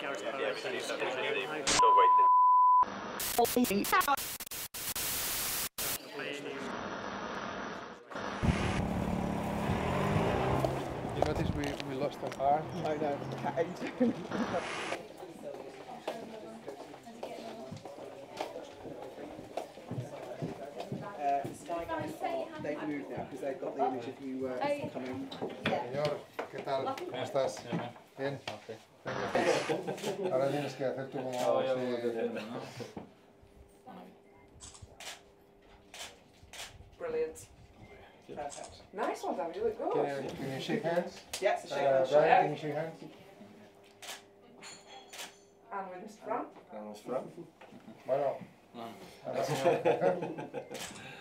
You notice we lost the car? I know, cat. They've moved now because they've got the image of you coming. ¿Qué tal? ¿Cómo estás? Bien. Ahora tienes que hacer tu como Brilliant. Perfect. Nice one, David. You look good. Can you shake hands? Yes, shake hands. Brian, can you shake hands? And with Mr. Brown. And Mr. Brown. Bueno.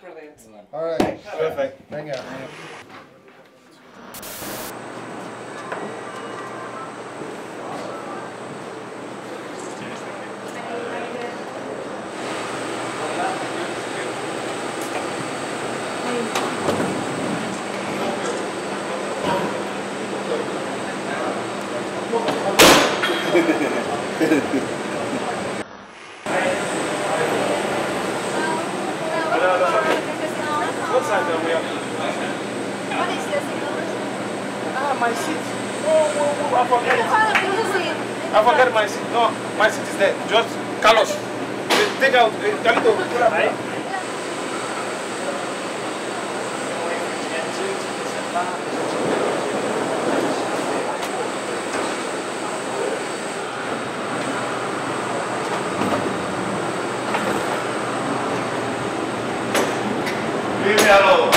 Brilliant. All right. Perfect. Venga. Just Carlos, take out Carlito. Right. Leave me alone.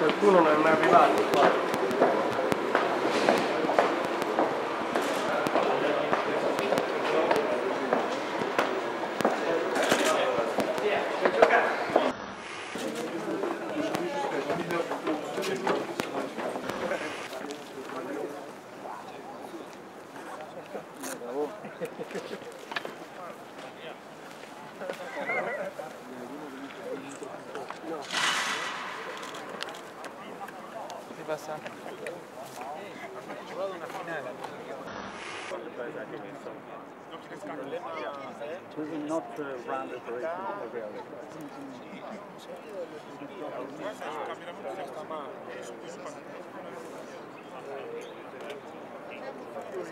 Qualcuno non è mai arrivato qua. We will not run the operation every other day. On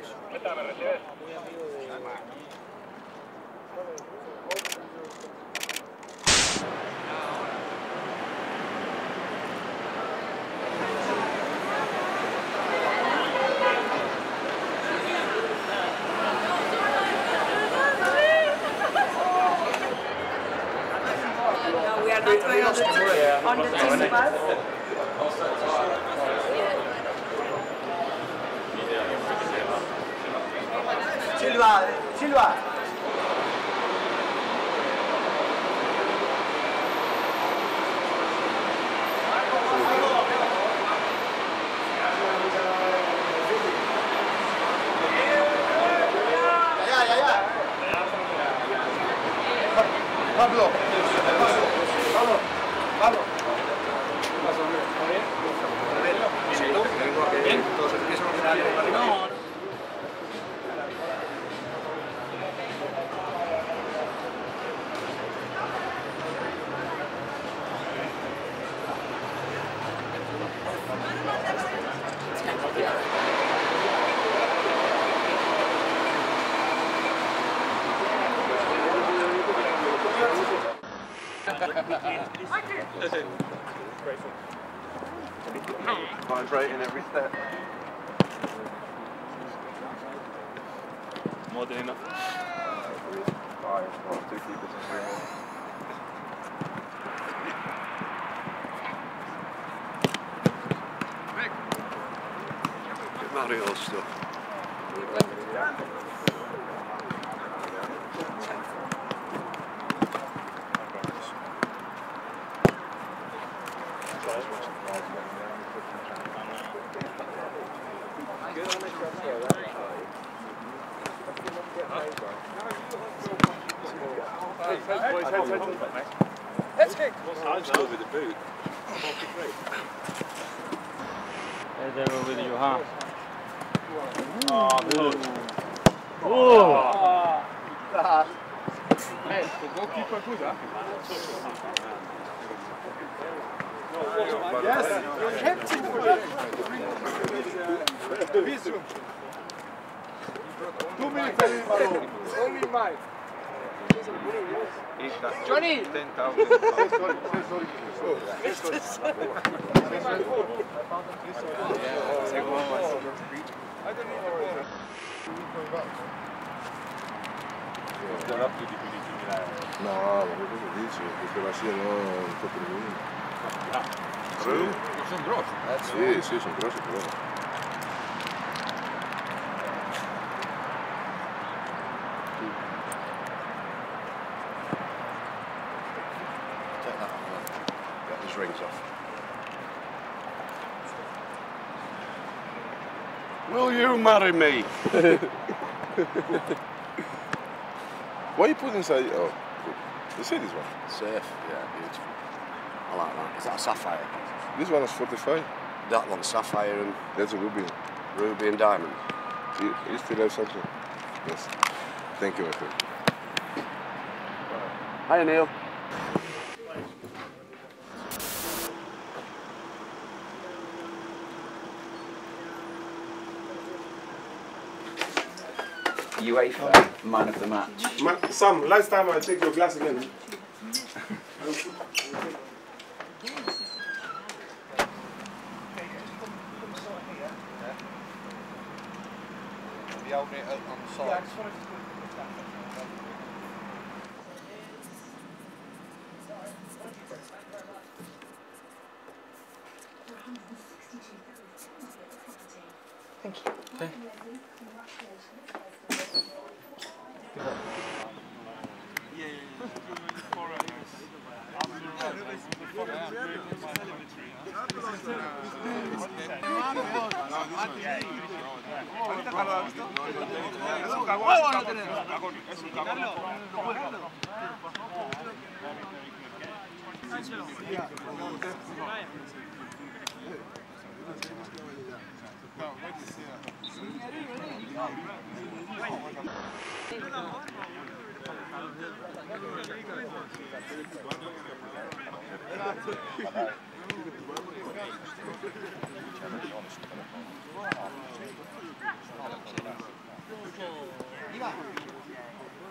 the two bus. Silva. Pablo. Pablo. Vibrate in every step. More than enough. 3, 5, well, 2 keepers and 3 more. Mario stuff. Good on the Heads kick! I'll just go with the boot. There they were with you, huh? Oh, dude. Oh! Hey, the goalkeeper good, huh? Yes! You're captain! Visum! 2 minutes only mine. Johnny! 10,000. I don't need the ball. Non ho più di 15 mila euro. No, ma che cosa dici? Perché la scia no, un po' per lui. Ah, sì? Sono grossi. Sì, sì, sono grossi però. Rings off. Will you marry me? What are you putting inside? Oh, you see this one? Safe, yeah, beautiful. I like that. Is that a sapphire? This one is 45. That one's sapphire and. That's a ruby. Ruby and diamond. You still have something? Yes. Thank you, my friend. Hi, Neil. UEFA man of the match. Sam, last time I take your glass again. Thank you. Okay.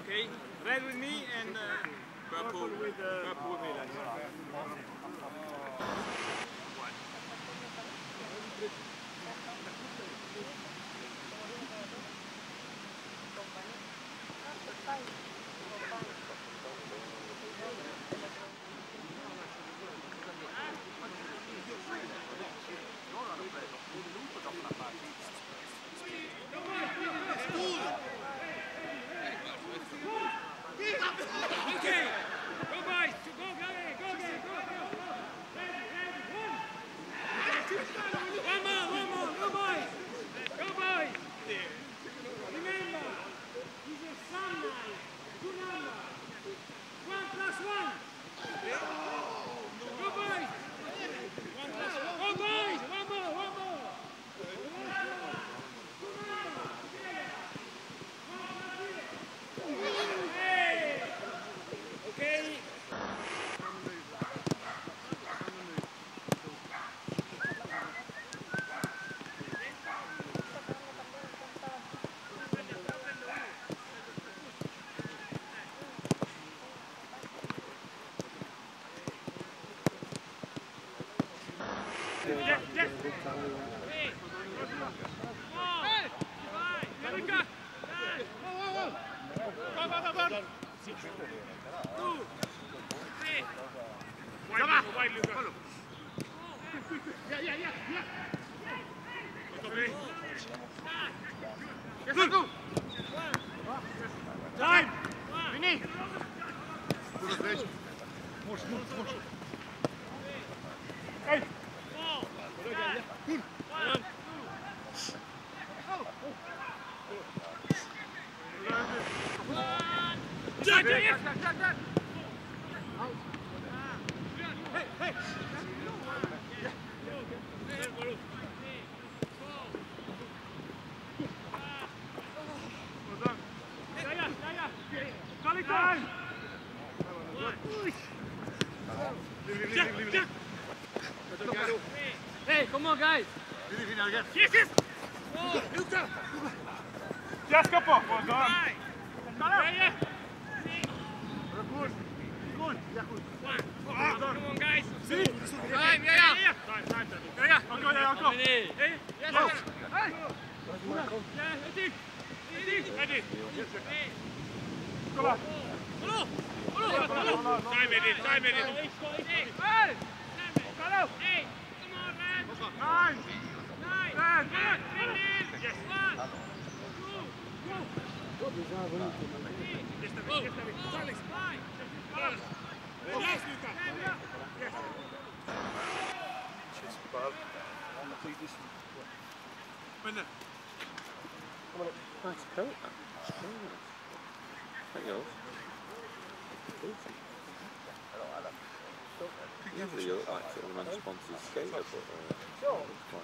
Okay, red with me and purple with me. Jack! Hey, come on, guys. Yes, yes. Just come on, well done. Yeah, come on, guys. Time, yeah. Time. I'll go. Hey, Edit. Come on. Time, Edit. Hey. Carlos! Hey! Come on, man! 9! 10! 10! Yes! 1! 2! 3! 5! Carlos! Yes, Luca! Yes! Just above. I'm going to take this one. Winner! Come on, nice coat. Hang on. Usually you look like sort of an unsponsored skater, but it's quite fun.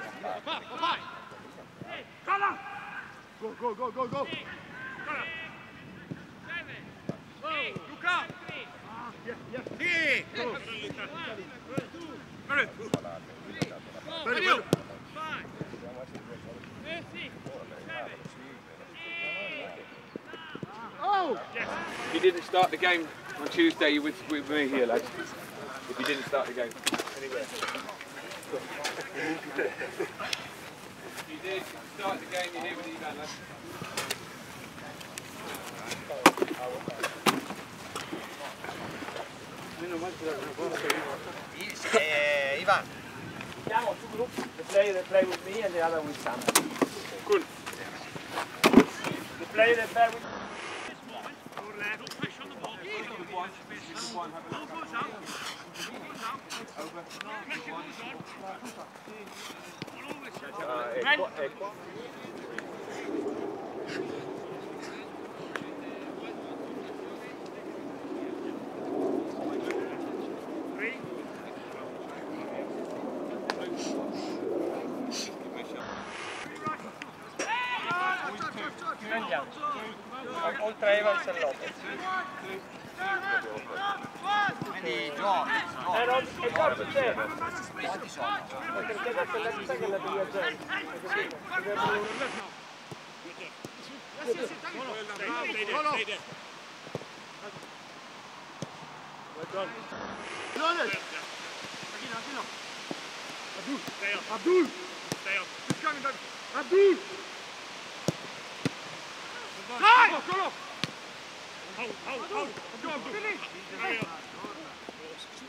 Papa! Carlos! Go! Carlos! Luca! Yes! Go! 1, 2, 3, 4, 5! 6, 7, 8, 9. If you didn't start the game on Tuesday, you would be with me here, lads. If you didn't start the game anywhere. If you did start the game, you're here with Ivan, lads. Ivan. Yeah, or two groups. They play with me and the other with Sam. Good. They play with. Don't push on the ball. Ball goes out. Over. Pressure goes on. Run. Evans and Lopez. Quindi giochi. E corso c'è. Perché questa è la vita che la devi aggiungere. Abdul! Dai!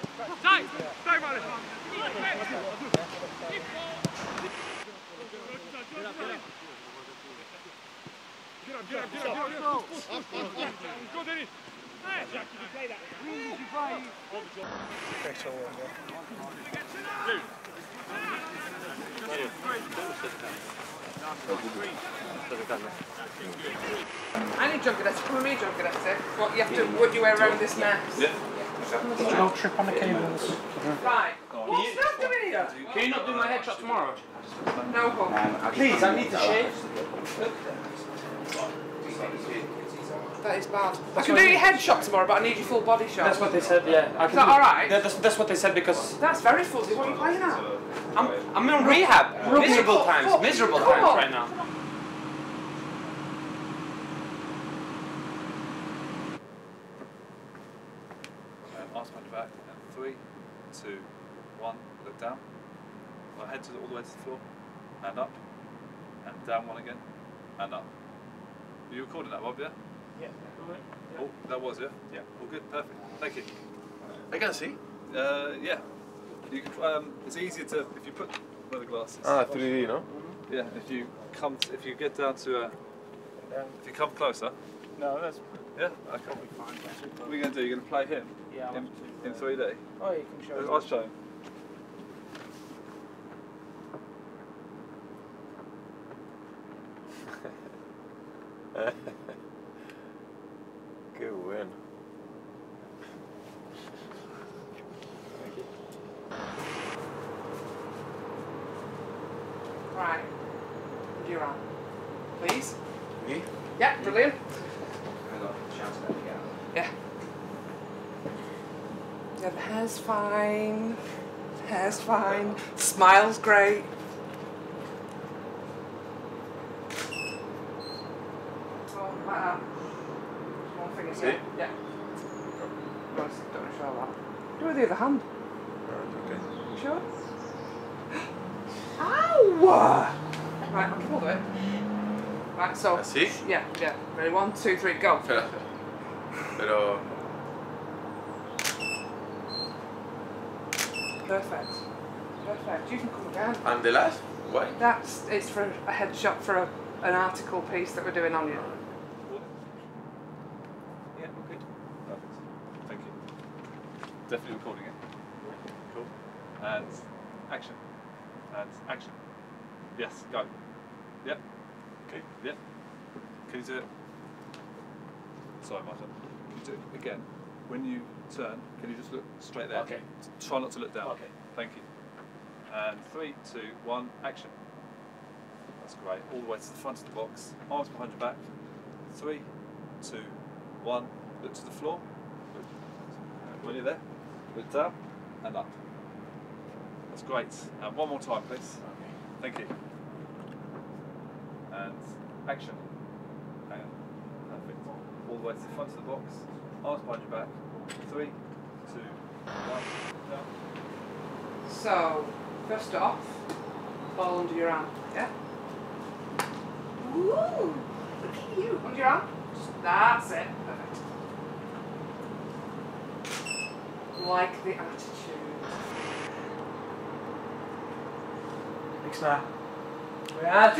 Stay, Martin! Get up! Go, Dennis! Jack, you can play that. I need junker nets. Come with me, junker nets. What you have to wood you wear around this net? Yeah. No trip on the cables. Right. What's that doing here? Can you not do my headshot tomorrow? No, Bob. Please, I need to shave. that is bad. I can do your head shot tomorrow, but I need your full body shot. That's what they said, yeah. Is that alright? That's what they said because... That's very fuzzy. What are you playing at? I'm in rehab. Miserable times. Miserable times right now. Last man back. 3, 2, 1. Look down. Well, head all the way to the floor. And up. And down one again. And up. Are you recording that, Bob, yeah? Yeah. Oh, that was, yeah? Yeah. All good, perfect. Thank you. I can see. Yeah. You can, it's easier to, if you put one of the glasses. Ah, 3D, no? Yeah, if you get down to, if you come closer. No, that's... Yeah? Okay. Probably fine. What are you going to do? You're going to play him? Yeah. In 3D? Oh, you can show him. I'll show him. Good win. Thank you. Right. You're on. Please? Me? Yeah, brilliant. I got a chance to get out. Yeah. Yeah, the hair's fine. The hair's fine. The smile's great. Yeah. Yeah. Don't show that. Do it with the other hand. Right, okay. You sure? Ow! Right, I'll hold it. Right, so. Así? Yeah, yeah. Ready? 1, 2, 3, go. Pero. Perfect. Perfect. You can come again. And the last? Why? That's it's for a headshot for an article piece that we're doing on you. Definitely recording it. Cool. And action. And action. Yes, go. Yep. Okay. Yep. Can you do it? Sorry, Martin. Can you do it again? When you turn, can you just look straight there? Okay. Try not to look down. Okay. Thank you. And 3, 2, 1, action. That's great. All the way to the front of the box. Arms behind your back. 3, 2, 1. Look to the floor. When you're there. Look down and up. That's great. And one more time, please. Okay. Thank you. And action. Hang on. Perfect. All the way to the front of the box. Arms behind your back. 3, 2, 1. Down. So, first off, ball under your arm. Yeah? Woo! Look at you. Under your arm. That's it. Perfect. Like the attitude. Big snap. We had.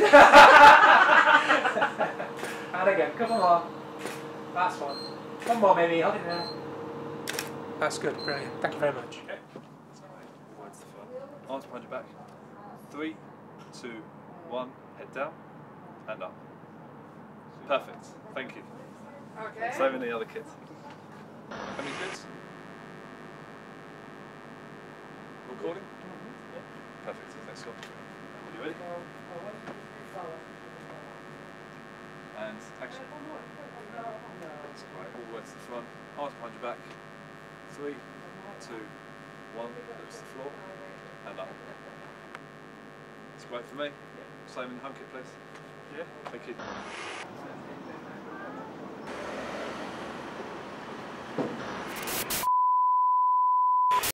And again, come on. That's one. Come on, baby, hold it there. That's good, brilliant. Thank you very much. Okay. That's alright. Arms behind your back. 3, 2, 1. Head down and up. Perfect. Thank you. Okay. Saving the other kids. How many kids? Recording? Mm-hmm. Yeah. Perfect. Thanks, Scott. Are you ready? And action. That's right. All the way to the front. Arms behind your back. 3, 2, 1. Look to the floor. And up. That's great for me. Same in the home kit, please. Yeah? Thank you.